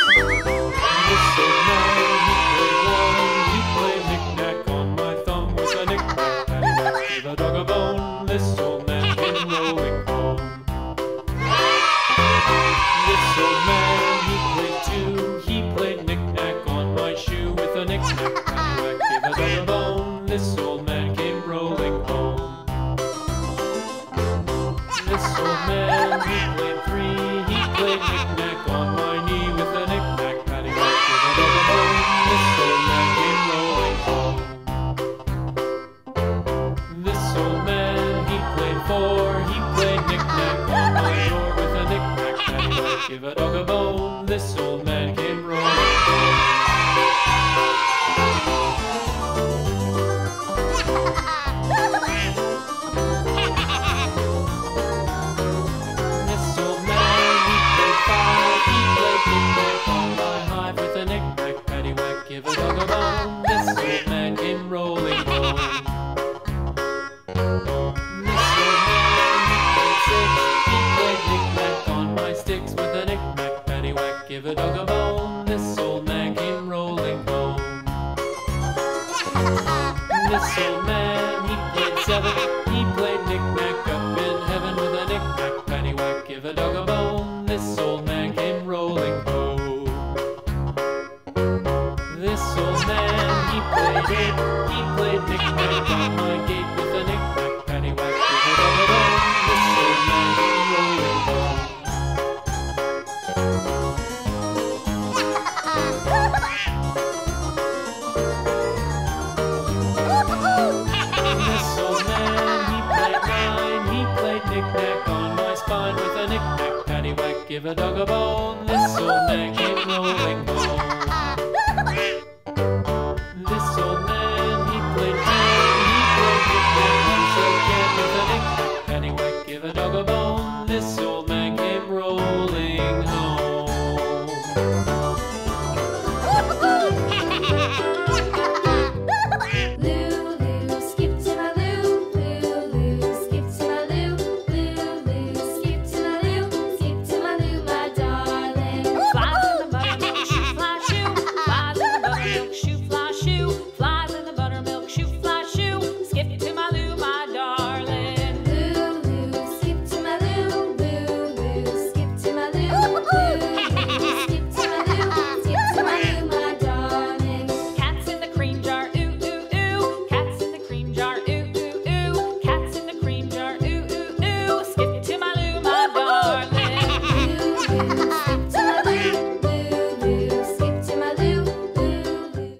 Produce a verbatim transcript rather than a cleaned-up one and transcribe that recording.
Give a dog a bone, this old man came rolling home. This old man, he played five, he played knick-knack on my hive with a knick-knack paddywhack. Give a dog a bone, this old man came rolling home. Give a dog a bone, this old man came rolling home. This old man, he played seven, he played knick-knack up in heaven with a knick-knack paddywhack. Give a dog a bone, this old man came rolling home. This old man, he played eight, he played knick-knack on my gate with a knick-knack paddywhack. Give a dog a bone, this old man came rolling home. Give a dog a bone, this old man came rolling home.